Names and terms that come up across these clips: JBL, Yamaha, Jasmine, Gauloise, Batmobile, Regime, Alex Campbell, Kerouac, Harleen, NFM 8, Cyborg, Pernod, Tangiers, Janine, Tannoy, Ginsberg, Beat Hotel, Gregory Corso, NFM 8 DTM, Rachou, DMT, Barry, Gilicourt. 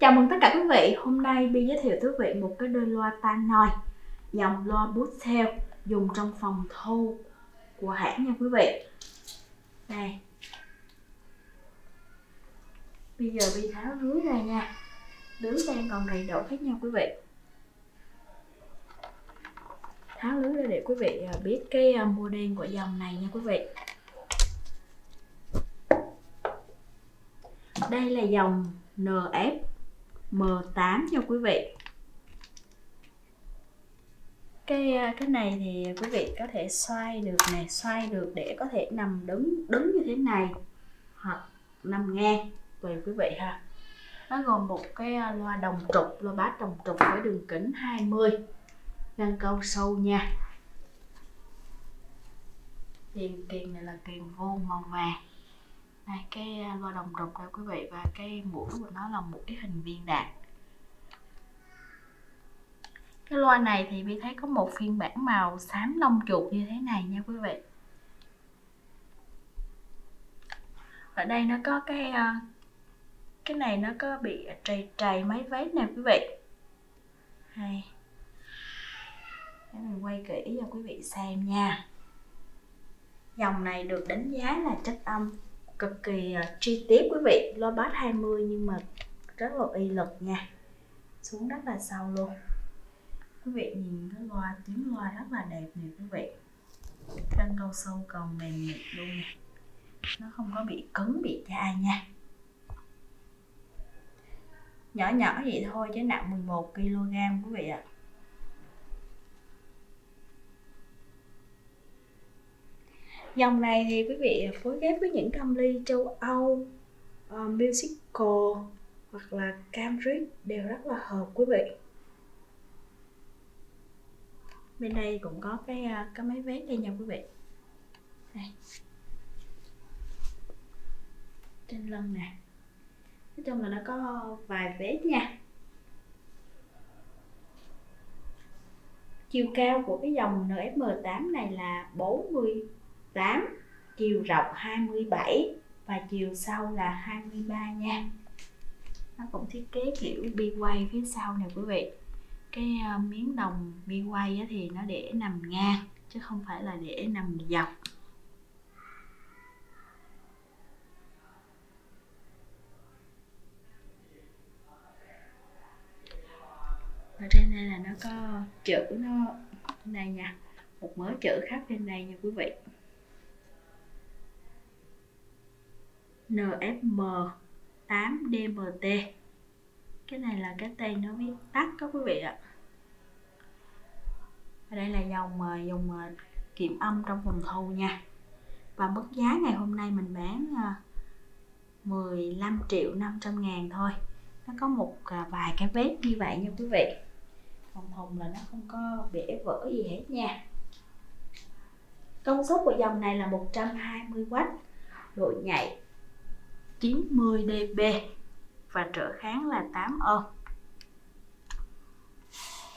Chào mừng tất cả quý vị, hôm nay Bi giới thiệu quý vị một cái đôi loa Tannoy dòng loa Beat Hotel dùng trong phòng thu của hãng nha quý vị. Đây, bây giờ Bi tháo lưới ra nha, lưới đang còn đầy đủ hết nha quý vị. Tháo lưới ra để quý vị biết cái model của dòng này nha quý vị. Đây là dòng NFM 8 nha quý vị. Cái này thì quý vị có thể xoay được này, xoay được để có thể nằm đứng như thế này hoặc nằm ngang tùy quý vị ha. Nó gồm một cái loa đồng trục, loa bass đồng trục với đường kính 20, găng câu sâu nha. Kiềng này là kiềng vuông màu vàng. Đây, cái loa đồng trục đây quý vị, và cái mũi của nó là mũi hình viên đạn. Cái loa này thì Bi thấy có một phiên bản màu xám lông chuột như thế này nha quý vị. Ở đây nó có cái này nó có bị trầy mấy vết nè quý vị. Đây, để mình quay kỹ cho quý vị xem nha. Dòng này được đánh giá là chất âm cực kỳ chi tiết quý vị, loa bass 20 nhưng mà rất là uy lực nha, xuống rất là sâu luôn. Quý vị nhìn cái loa, tiếng loa rất là đẹp nè quý vị, răng câu sâu còn mềm mịn luôn nè, nó không có bị cứng bị chai nha. Nhỏ vậy thôi chứ nặng 11 kg quý vị ạ. Dòng này thì quý vị phối ghép với những âm ly châu Âu, musical hoặc là Tangiers đều rất là hợp quý vị. Bên đây cũng có cái máy vét đây nha quý vị. Đây, trên lưng nè, nói chung là nó có vài vét nha. Chiều cao của cái dòng NFM8 này là 48, chiều rộng 27 và chiều sâu là 23 nha. Nó cũng thiết kế kiểu bi quay phía sau nè quý vị. Cái miếng đồng bi quay thì nó để nằm ngang chứ không phải là để nằm dọc. Ở trên đây là nó có chữ nó này nha, một mớ chữ khắp trên đây nha quý vị. NFM 8 DMT. Cái này là cái tên nó viết tắt các quý vị ạ. Ở đây là dòng kiểm âm trong phòng thu nha. Và mức giá ngày hôm nay mình bán 15.500.000 thôi. Nó có một vài cái vết như vậy nha quý vị. Phòng thùng là nó không có bể vỡ gì hết nha. Công suất của dòng này là 120W, độ nhạy 90 dB và trở kháng là 8 ohm.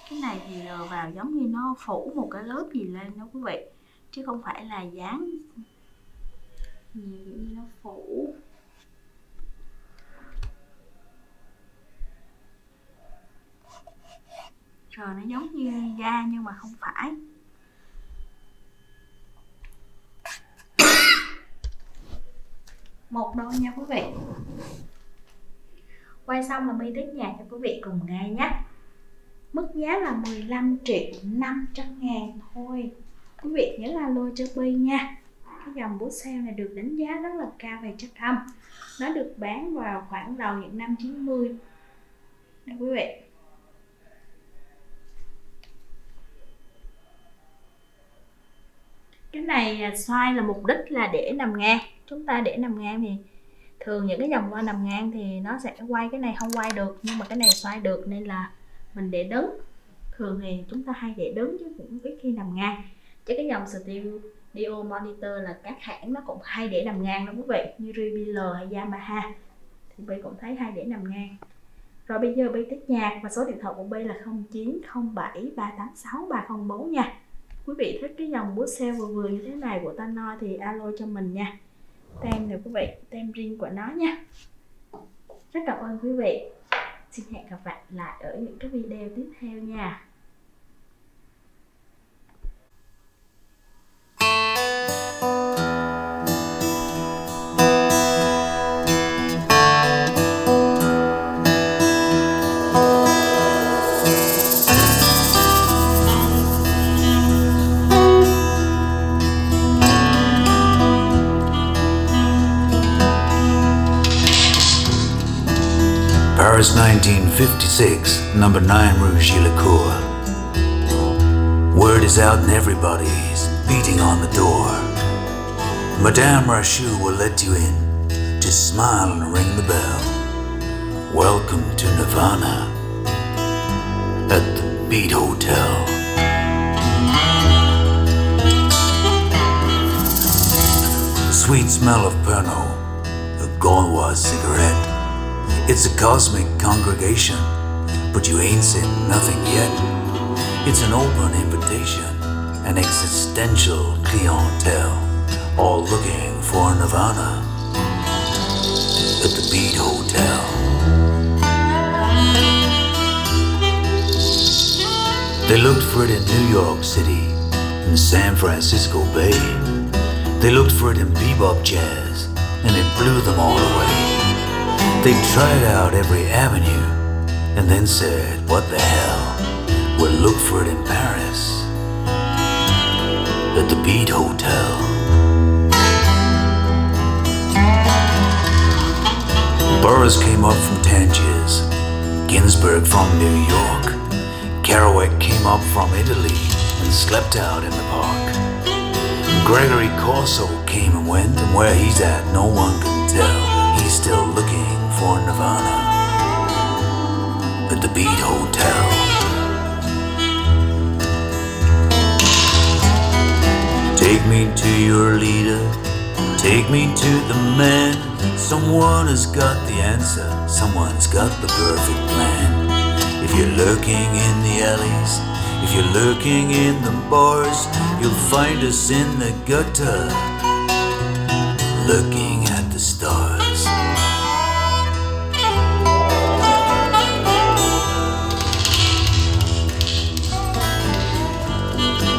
Cái này thì lờ vào giống như nó phủ một cái lớp gì lên đó quý vị, chứ không phải là dán như nó phủ. Rồi nó giống như da nhưng mà không phải. Một đôi nha quý vị. Quay xong là Bi test nhạc cho quý vị cùng nghe nhé. Mức giá là 15.500.000 thôi. Quý vị nhớ là lôi cho Bi nha. Cái dòng Beat Hotel này được đánh giá rất là cao về chất âm. Nó được bán vào khoảng đầu những năm 90 đây quý vị. Cái này xoay là mục đích là để nằm ngang. Chúng ta để nằm ngang thì thường những cái dòng loa nằm ngang thì nó sẽ quay, cái này không quay được nhưng mà cái này xoay được nên là mình để đứng. Thường thì chúng ta hay để đứng chứ cũng ít khi nằm ngang. Chứ cái dòng studio monitor là các hãng nó cũng hay để nằm ngang đó quý vị, như JBL hay Yamaha thì Bi cũng thấy hay để nằm ngang. Rồi bây giờ Bi test nhạc và số điện thoại của Bi là 0907386304 nha. Quý vị thích cái dòng Beat Hotel vừa như thế này của Tannoy thì alo cho mình nha. Tem này quý vị, tem riêng của nó nha. Rất cảm ơn quý vị. Xin hẹn gặp lại ở những cái video tiếp theo nha. Paris 1956, number 9 Rue Gilicourt. Word is out and everybody's beating on the door. Madame Rachou will let you in. Just smile and ring the bell. Welcome to Nirvana at the Beat Hotel. The sweet smell of Pernod, a Gauloise cigarette. It's a cosmic congregation, but you ain't said nothing yet. It's an open invitation, an existential clientele, all looking for Nirvana at the Beat Hotel. They looked for it in New York City, in San Francisco Bay. They looked for it in bebop jazz, and it blew them all away. They tried out every avenue and then said, what the hell, we'll look for it in Paris at the Beat Hotel. Burroughs came up from Tangiers, Ginsberg from New York, Kerouac came up from Italy and slept out in the park. Gregory Corso came and went, and where he's at no one can tell. He's still looking for Nirvana at the Beat Hotel. Take me to your leader, take me to the man. Someone has got the answer, someone's got the perfect plan. If you're lurking in the alleys, if you're lurking in the bars, you'll find us in the gutter, looking at the stars.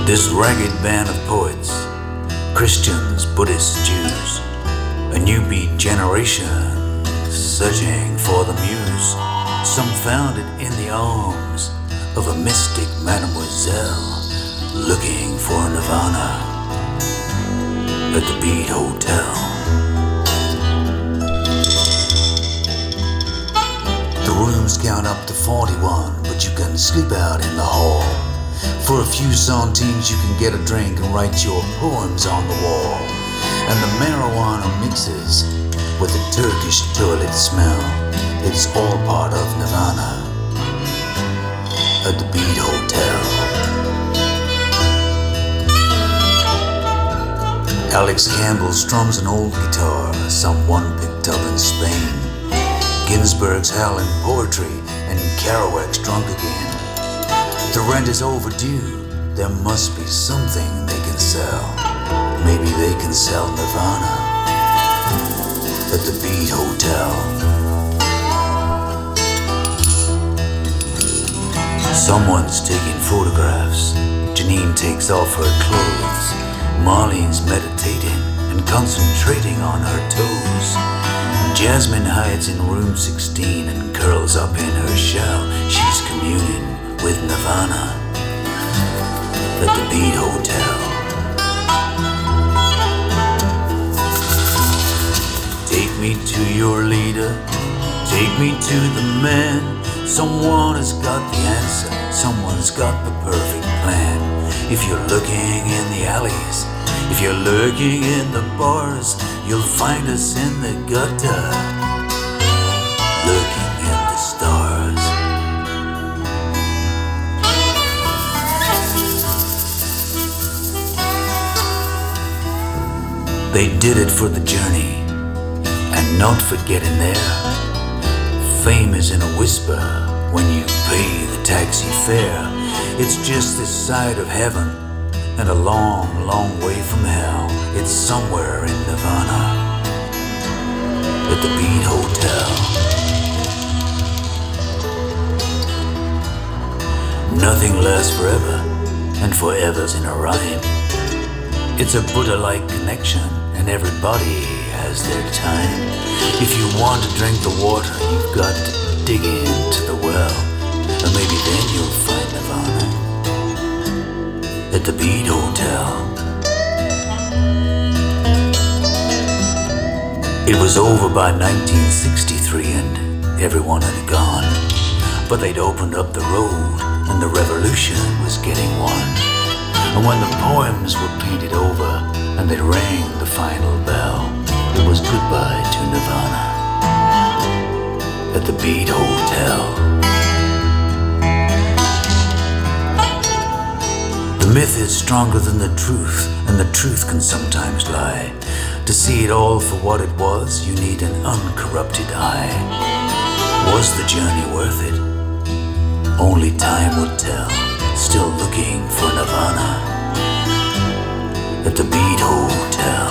This ragged band of poets, Christians, Buddhists, Jews, a new beat generation searching for the muse. Some found it in the arms of a mystic mademoiselle looking for Nirvana at the Beat Hotel. The rooms count up to 41, but you can sleep out in the hall. For a few centimes you can get a drink and write your poems on the wall. And the marijuana mixes with the Turkish toilet smell. It's all part of Nirvana at the Beat Hotel. Alex Campbell strums an old guitar someone picked up in Spain. Ginsberg's howling poetry and Kerouac's drunk again. The rent is overdue, there must be something they can sell. Maybe they can sell Nirvana at the Beat Hotel. Someone's taking photographs. Janine takes off her clothes. Marlene's meditating and concentrating on her toes. Jasmine hides in room 16 and curls up in her shell. She's communing with Nirvana at the Beat Hotel. Take me to your leader, take me to the man. Someone has got the answer, someone's got the perfect plan. If you're looking in the alleys, if you're lurking in the bars, you'll find us in the gutter, looking at the stars. They did it for the journey, and not for getting there. Fame is in a whisper when you pay the taxi fare. It's just this side of heaven and a long, long way from hell. It's somewhere in Nirvana at the Beat Hotel. Nothing lasts forever, and forever's in a rhyme. It's a Buddha-like connection, and everybody has their time. If you want to drink the water, you've got to dig into the well, and maybe then you'll find nirvana at the Beat Hotel. It was over by 1963 and everyone had gone, but they'd opened up the road and the revolution was getting won. And when the poems were painted over and they rang the final bell, it was goodbye to Nirvana at the Beat Hotel. The myth is stronger than the truth, and the truth can sometimes lie. To see it all for what it was, you need an uncorrupted eye. Was the journey worth it? Only time would tell. Still looking for Nirvana at the Beat Hotel.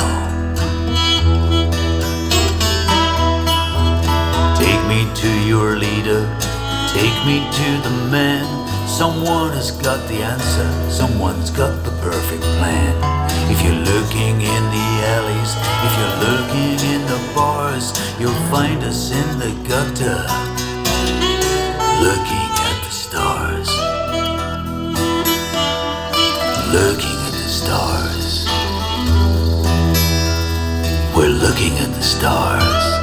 Take me to your leader. Take me to the man. Someone has got the answer. Someone's got the perfect plan. If you're looking in the alleys, if you're looking in the bars, you'll find us in the gutter, looking at the stars, looking at the stars. We're looking at the stars.